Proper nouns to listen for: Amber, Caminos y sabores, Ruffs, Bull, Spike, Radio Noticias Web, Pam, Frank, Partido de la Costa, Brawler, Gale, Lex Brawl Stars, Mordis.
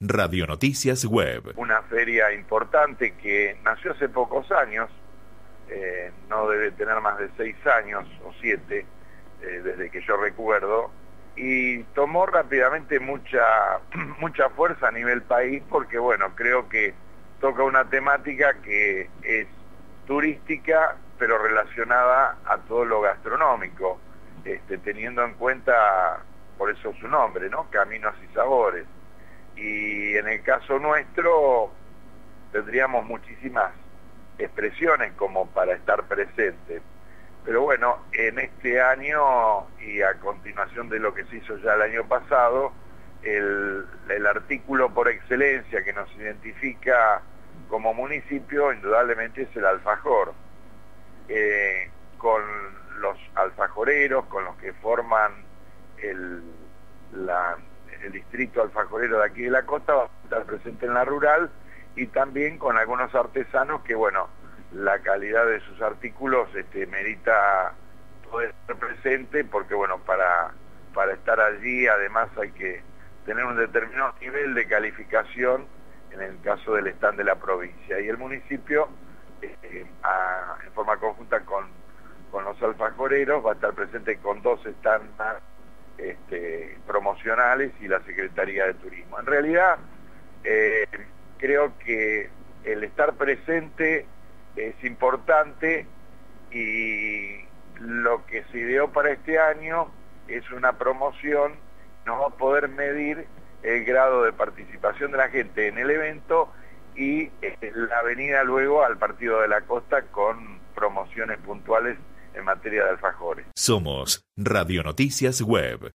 Radio Noticias Web. Una feria importante que nació hace pocos años, no debe tener más de 6 años o 7, desde que yo recuerdo, y tomó rápidamente mucha fuerza a nivel país porque, bueno, creo que toca una temática que es turística, pero relacionada a todo lo gastronómico, teniendo en cuenta, por eso su nombre, ¿no? Caminos y sabores. Y en el caso nuestro tendríamos muchísimas expresiones como para estar presentes. Pero bueno, en este año y a continuación de lo que se hizo ya el año pasado, el artículo por excelencia que nos identifica como municipio, indudablemente, es el alfajor. Con los alfajoreros, con los que forman el distrito alfajorero de aquí de la Costa, va a estar presente en la rural, y también con algunos artesanos que, bueno, la calidad de sus artículos merita poder estar presente, porque, bueno, para estar allí además hay que tener un determinado nivel de calificación en el caso del stand de la provincia. Y el municipio, en forma conjunta con los alfajoreros, va a estar presente con 2 stands promocionales y la Secretaría de Turismo. En realidad, creo que el estar presente es importante, y lo que se ideó para este año es una promoción. Nos va a poder medir el grado de participación de la gente en el evento y la venida luego al Partido de la Costa con promociones puntuales en materia de alfajores. Somos Radio Noticias Web.